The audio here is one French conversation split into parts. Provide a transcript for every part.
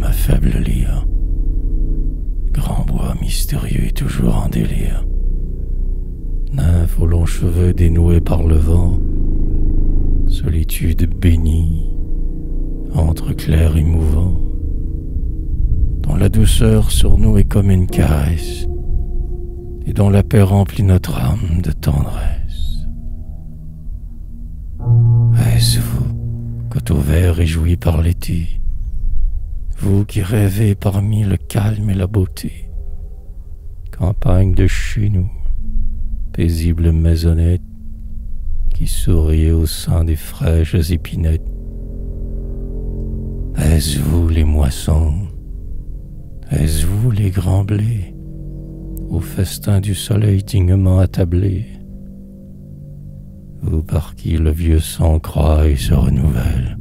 ma faible lyre. Grand bois mystérieux et toujours en délire. Nymphe aux longs cheveux dénoués par le vent, solitude bénie, entre clair et mouvant, dont la douceur sur nous est comme une caresse, et dont la paix remplit notre âme de tendresse. Est-ce vous, coteau vert réjoui par l'été, vous qui rêvez parmi le calme et la beauté, campagne de chez nous, paisible maisonnette, qui souriait au sein des fraîches épinettes. Est-ce vous les moissons? Est-ce vous les grands blés, au festin du soleil dignement attablés? Vous par qui le vieux sang croît et se renouvelle,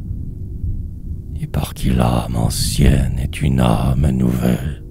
et par qui l'âme ancienne est une âme nouvelle?